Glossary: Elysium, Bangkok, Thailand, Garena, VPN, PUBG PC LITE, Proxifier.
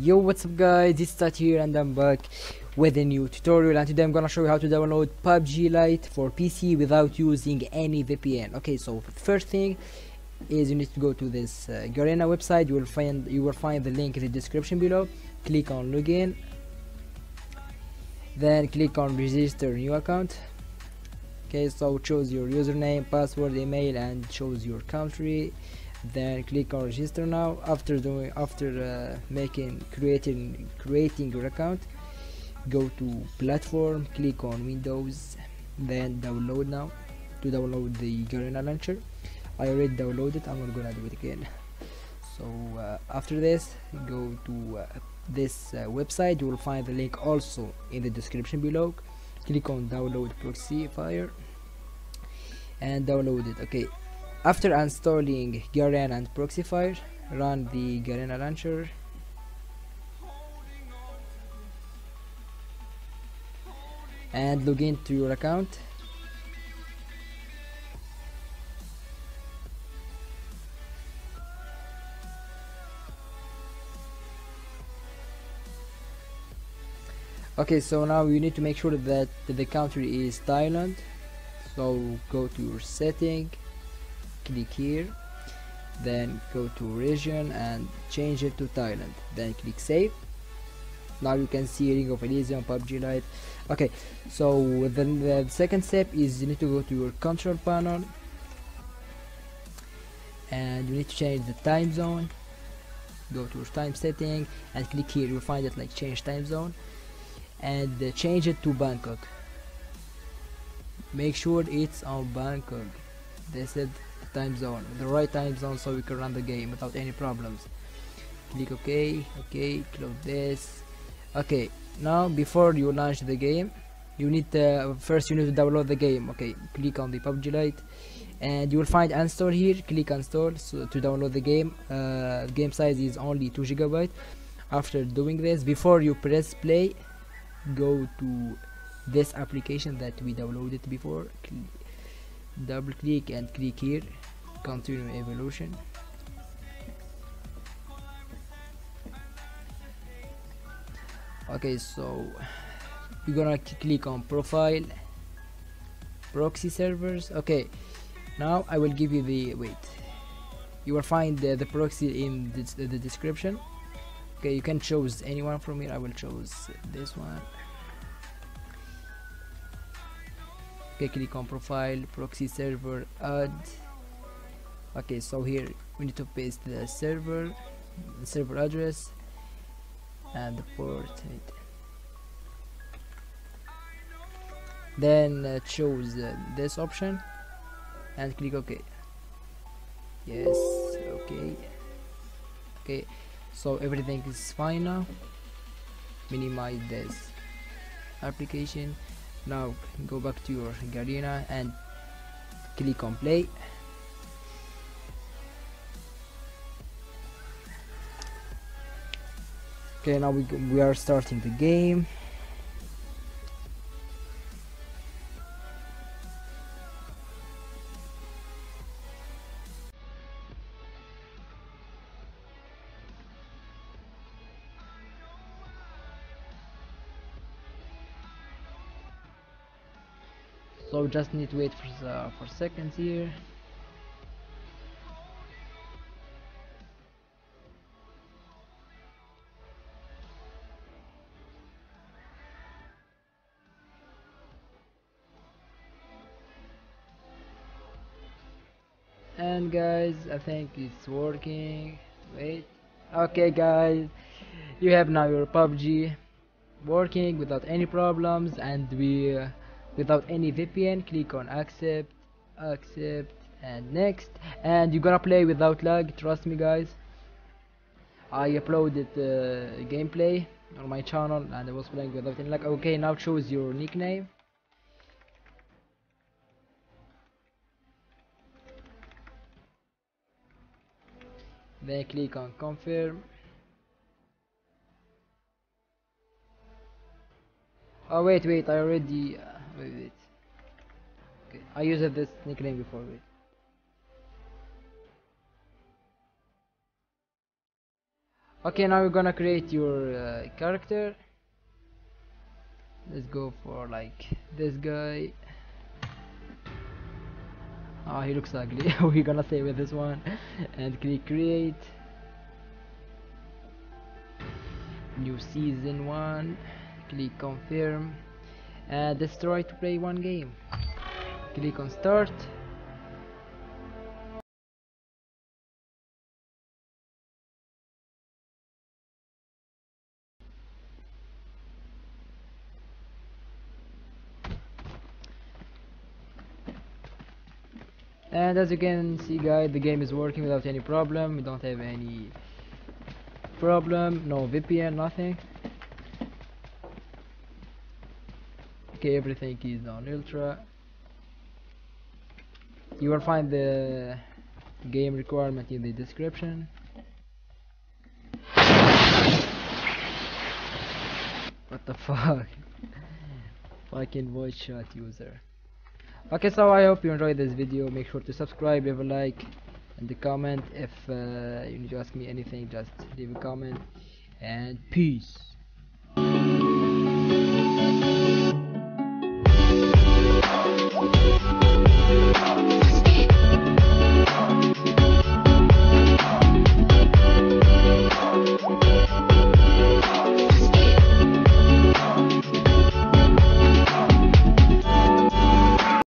Yo, what's up guys, it's Tat here and I'm back with a new tutorial, and today I'm gonna show you how to download PUBG Lite for PC without using any VPN. Okay, so the first thing is you need to go to this Garena website. You will find the link in the description below. Click on login, then click on register new account. Okay, so choose your username, password, email, and choose your country. Then click on register now. After creating your account, go to platform, click on Windows, then download now. To download the Garena launcher, I already downloaded. I'm not gonna do it again. So after this, go to this website. You will find the link also in the description below. Click on download Proxifier and download it. Okay. After installing Garena and Proxifier, run the Garena launcher. And log in to your account. Okay, so now you need to make sure that the country is Thailand. So go to your setting. Click here, then go to region and change it to Thailand, then click save. Now you can see Ring of Elysium, PUBG Lite. Okay, so then the second step is you need to go to your control panel and you need to change the time zone. Go to your time setting and click here. You'll find it like change time zone and change it to Bangkok. Make sure it's on Bangkok. They said time zone, the right time zone, so we can run the game without any problems. Click OK. OK, close this. Okay, now before you launch the game, you need first you need to download the game. Okay, click on the PUBG Lite and you will find install here. Click install so to download the game. Game size is only 2 GB. After doing this, before you press play, go to this application that we downloaded before. Double click and click here, continue evolution. Okay, so you're gonna click on profile, proxy servers. Okay, now I will give you the wait. You will find the proxy in the description. Okay, you can choose anyone from here. I will choose this one. Okay, click on profile, proxy server, add. Okay, so here we need to paste the server address and the port. Then choose this option and click OK. Yes, OK. Okay, so everything is fine now. Minimize this application. Now go back to your Garena and click on play. Okay, now we are starting the game. So just need to wait for seconds here. And guys, I think it's working. Wait. Okay guys, you have now your PUBG working without any problems, and we without any VPN. Click on accept and next, and you're gonna play without lag. Trust me guys, I uploaded gameplay on my channel and I was playing without any lag. Okay, now choose your nickname. Then click on confirm. Oh wait, I already wait. Okay, I used this nickname before. Wait. Okay, now we're gonna create your character. Let's go for like this guy. Oh, he looks ugly. We're gonna stay with this one and click create. New season 1. Click confirm. And let's try to play one game. Click on start. And as you can see, guys, the game is working without any problem. We don't have any problem, no VPN, nothing. Okay, everything is on ultra. You will find the game requirement in the description. What the fuck? Fucking voice shot user. Okay, so I hope you enjoyed this video. Make sure to subscribe, leave a like, and a comment. If you need to ask me anything, just leave a comment. And peace.